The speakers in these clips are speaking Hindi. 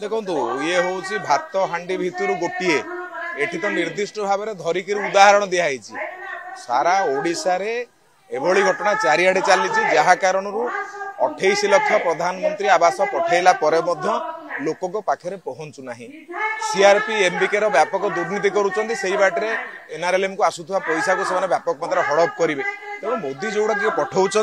देखो ये हूँ भात हांडी भितर गोटे एठी तो निर्दिष्ट भाव में धरिक उदाहरण दिखाई सारा ओडिशा रे एभली घटना चारिआडे चली जहा कारण 28 लाख प्रधानमंत्री आवास पठेला परे लोक पाखे पहुंचुना सीआरपी एमबीके व्यापक दुर्नीति करुँचे एनआरएलएम को आसुवा पैसा को से व्यापक मात्रा हड़प करेंगे तेणु मोदी जोड़ा किए पठाऊँच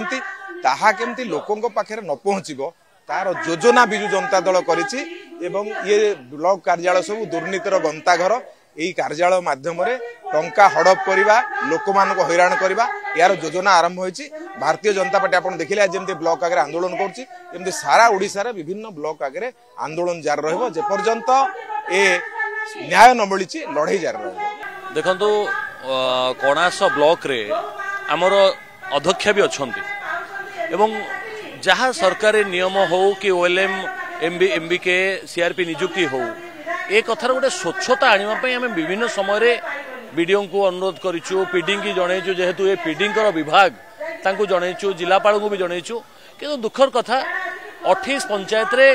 ताहा केमती लोकों पाखे न पहुँचब तार योजना विजु जनता दल करिछि एवं ये ब्लॉक कार्यालय सब दुर्नीतिर गंताघर यही कार्यालय माध्यम टंका हड़प करवा लोक मानक हैरान करवा यार योजना आरंभ होइछि। भारतीय जनता पार्टी आपन देखिले आज जेमते ब्लॉक आगे आंदोलन करुछि एमते सारा ओडिसा रे विभिन्न ब्लॉक आगे आंदोलन जारी रहबो जे पर्यंत ए न्याय न मिलिछि लड़ाई जारी रहबो। देखंतु कोणास ब्लॉक रे हमर अध्यक्ष भी अछंती एवं जहाँ सरकार नियम हो कि ओएलएम एमबीके सीआरपी निजुक्ति हो ए कथार गोटे स्वच्छता आने आम विभिन्न समय बीडीओ को अनुरोध करूँ पीडी की जनईचु जेहेतु ये पीडी विभाग तांकु जनईचु जिलापाल को भी जनईचु कि दुखर कथा 28 पंचायत रे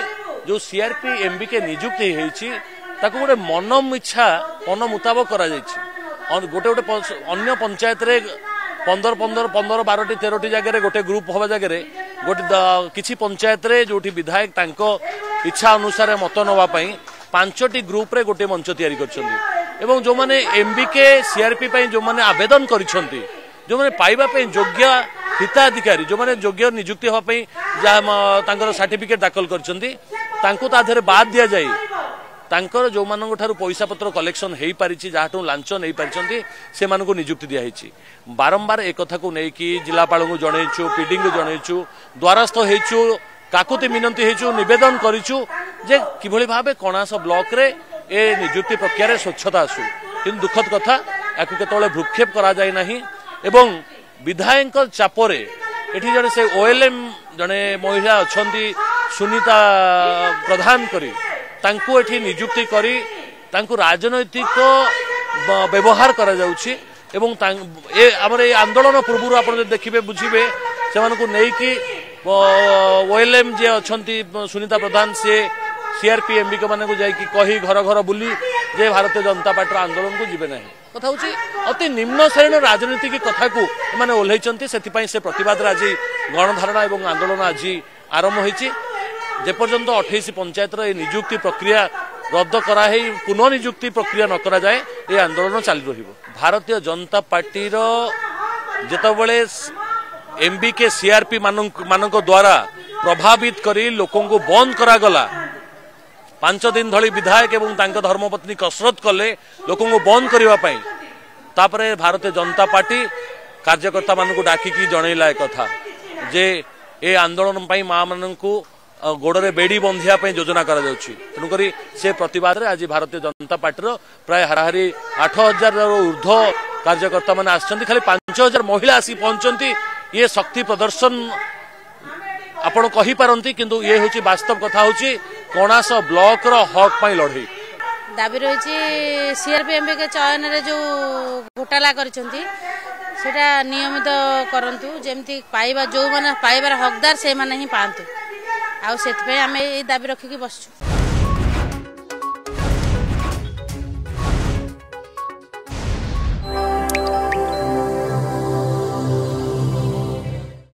जो सीआरपी एमबीके निजुक्ति होती गोटे मन मुताबक कर गोटे गोटे अन्य पंचायत रे 15 12 13 जगह गोटे ग्रुप हवा जगह गोटे किसी पंचायत रे जो विधायक तांको इच्छा अनुसार मत नापी 5टी ग्रुप रे गोटे मंच तैयारी एवं जो माने एमबीके सीआरपी जो माने आवेदन करिसेंती जो माने पाइबा पे योग्य हिताधिकारी जो माने योग्य नियुक्ति होबा पे तांकर सर्टिफिकेट दाखल करिसेंती तांको ताधरे बाद दिया जाय तांकर जो मानक ठारू पैसा पत्र कलेक्शन हो पारिछि जाठू लांच नै पारिछंती से मानको नियुक्ति दिया हेछि। बारंबार एक कथा को नै कि जिलापाल को जनैछु पीडी को जनैछु द्वारस्थ हेछु काकुति मिनंती हेछु निवेदन करिछु जे किभली भाबे कोणास ब्लॉक रे ए नियुक्ति प्रक्रिया स्वच्छता आसु किंतु दुखद कथा याकु केतोले भ्रुक्षेप करा जाय नाही एवं विधायक चापरे एठी जने से ओएलएम जने महिला अछंती सुनीता प्रधान करी तांकु एठी नियुक्ति करी तांकु राजनैतिक व्यवहार करा जाउछि एवं ए हमर ए आंदोलन पूर्वरु आपण देखिबे बुझिबे सेमानकु नै कि ओएलएम जे अछंती सुनीता प्रधान से सीआरपी एमबीके मानकु जाय कि कही घर घर बुली जे भारतीय जनता पार्टी आंदोलन को जीवे नाही कथा होछि अति निम्न श्रेणी राजनीति की कथा को माने ओल्हेचंती सेति पई से प्रतिवाद आज गणधारणा एवं आंदोलन आज आरंभ होइछि जेपर्यंत 28 पंचायत नियुक्ति प्रक्रिया रद्द कराई पुनः नियुक्ति प्रक्रिया न करा जाए ये आंदोलन चालू रहिबो। Bharatiya Janata party जेतबेले MBK CRP मानक द्वारा प्रभावित करी लोकों को बंद करागला 5 दिन धरी विधायक एवं तांका धर्मपत्नी कसरत कले लोकों को बंद करबा पई तापरे भारतीय जनता पार्टी कार्यकर्ता मानक डाकी की जणैला कथा जे ए आंदोलन पई मा माननकु गोड़े बेड़ी बंधिया योजना करा तेणुक से प्रतिवाद आज भारतीय जनता पार्टी प्राय हाराहारी 8,000 ऊर्ध कार्यकर्ता मैंने आसली 5,000 महिला आसी पहुंचती ये शक्ति प्रदर्शन आपड़ कही पारती किंतु ये हूँ वास्तव कथा हूँ कोणास ब्लॉक हक लड़े दाबी रही सीआरपी एमबीके चयन रे जो घोटाला करछंती सेटा नियमित करंतु जेमती पाइबा जो माने पाइबार हकदार से माने ही पांतु आउ से आम ये दाबी रखिकी बसु।